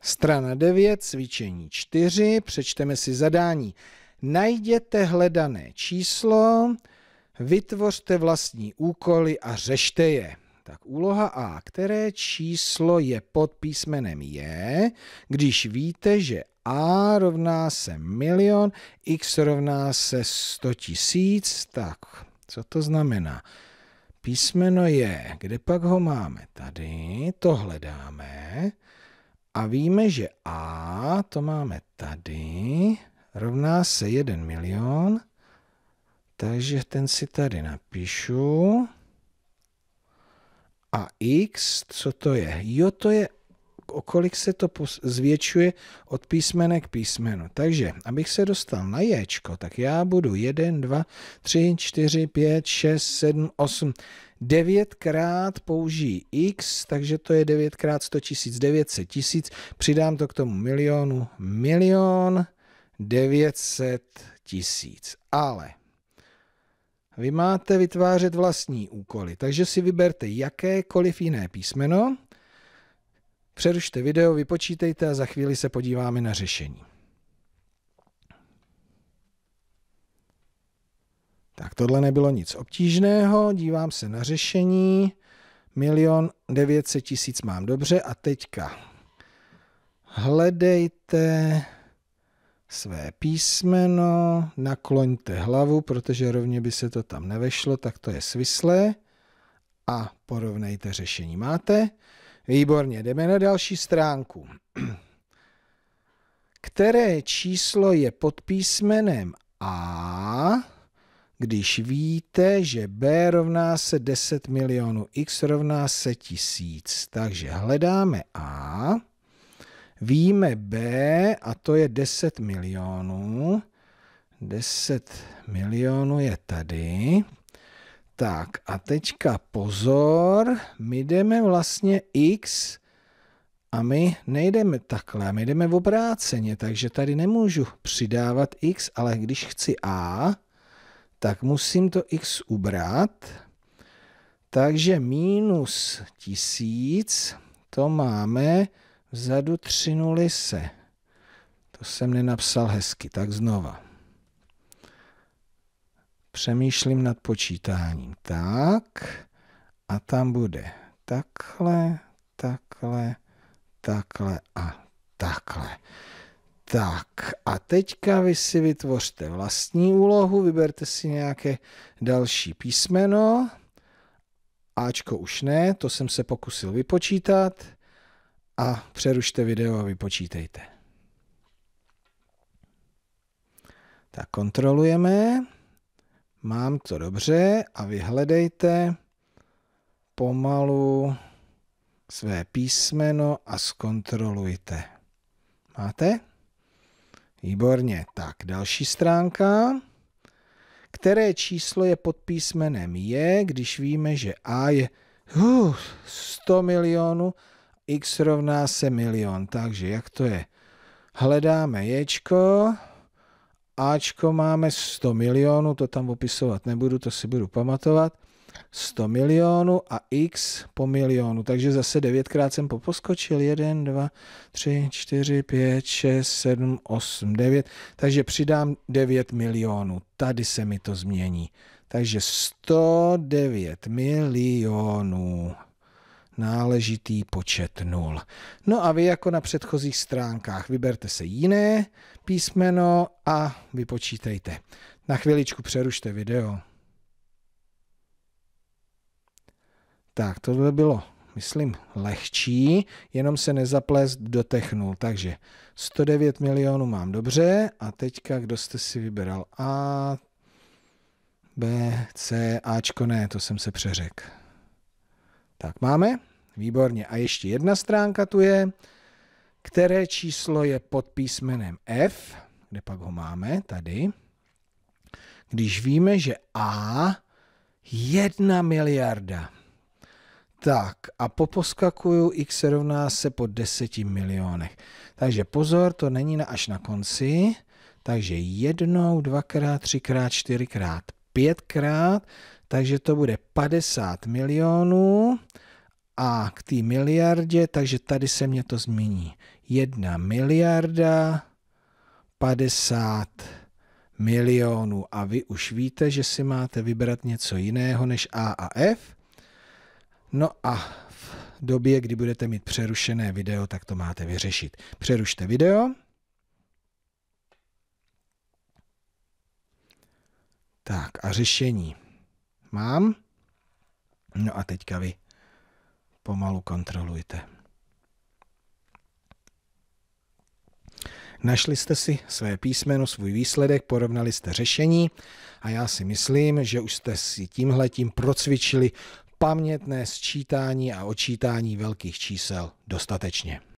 Strana 9, cvičení 4, přečteme si zadání. Najděte hledané číslo, vytvořte vlastní úkoly a řešte je. Tak úloha A. Které číslo je pod písmenem J, když víte, že A rovná se 1 000 000, X rovná se 100 000, tak co to znamená? Písmeno J, kde pak ho máme? Tady, to hledáme a víme, že A, to máme tady, rovná se 1 000 000, takže ten si tady napíšu. A X, co to je? Jo, to je, o kolik se to zvětšuje od písmene k písmenu. Takže, abych se dostal na J, tak já budu 1, 2, 3, 4, 5, 6, 7, 8, 9krát použijí X, takže to je 9krát 100 000, 900 000, přidám to k tomu 1 000 000, 1 900 000. Ale vy máte vytvářet vlastní úkoly, takže si vyberte jakékoliv jiné písmeno, přerušte video, vypočítejte a za chvíli se podíváme na řešení. Tak tohle nebylo nic obtížného, dívám se na řešení, 1 900 000 mám dobře a teďka hledejte své písmeno, nakloňte hlavu, protože rovně by se to tam nevešlo, tak to je svislé a porovnejte řešení. Máte? Výborně, jdeme na další stránku. Které číslo je pod písmenem A, když víte, že B rovná se 10 000 000, X rovná se 1000. Takže hledáme A. Víme B a to je 10 000 000. 10 000 000 je tady. Tak a teďka pozor, my jdeme vlastně X a my nejdeme takhle, my jdeme obráceně, takže tady nemůžu přidávat X, ale když chci A, tak musím to X ubrat. Takže minus 1000, to máme vzadu 3 nuly se. To jsem nenapsal hezky, tak znova. Přemýšlím nad počítáním. Tak. A tam bude takhle, takhle, takhle a takhle. Tak. A teďka vy si vytvořte vlastní úlohu, vyberte si nějaké další písmeno. Ačko už ne, to jsem se pokusil vypočítat. A přerušte video a vypočítejte. Tak kontrolujeme. Mám to dobře a vy hledejte pomalu své písmeno a zkontrolujte. Máte? Výborně. Tak, další stránka. Které číslo je pod písmenem J, když víme, že A je 100 000 000, X rovná se 1 000 000. Takže jak to je? Hledáme Jčko. Ačko máme 100 000 000, to tam opisovat nebudu, to si budu pamatovat. 100 000 000 a X po 1 000 000. Takže zase 9krát jsem poskočil. 1, 2, 3, 4, 5, 6, 7, 8, 9. Takže přidám 9 000 000. Tady se mi to změní. Takže 109 000 000. Náležitý počet 0. No a vy jako na předchozích stránkách vyberte se jiné písmeno a vypočítejte. Na chviličku přerušte video. Tak, tohle bylo, myslím, lehčí, jenom se nezaplést do těch 0. Takže 109 000 000 mám dobře a teďka, kdo jste si vybral A, B, C, Ačko ne, to jsem se přeřekl. Tak máme? Výborně. A ještě jedna stránka tu je. Které číslo je pod písmenem F? Kde pak ho máme? Tady. Když víme, že A 1 miliarda. Tak a poposkakuju, X rovná se po 10 000 000. Takže pozor, to není až na konci. Takže 1, 2krát, 3krát, 4krát, 5krát. Takže to bude 50 000 000 a a k té miliardě, takže tady se mě to změní. 1 miliarda 50 milionů a vy už víte, že si máte vybrat něco jiného než A a F. No a v době, kdy budete mít přerušené video, tak to máte vyřešit. Přerušte video. Tak a řešení mám. No a teďka vy pomalu kontrolujte. Našli jste si své písmeno, svůj výsledek, porovnali jste řešení a já si myslím, že už jste si tímhletím procvičili pamětné sčítání a odčítání velkých čísel dostatečně.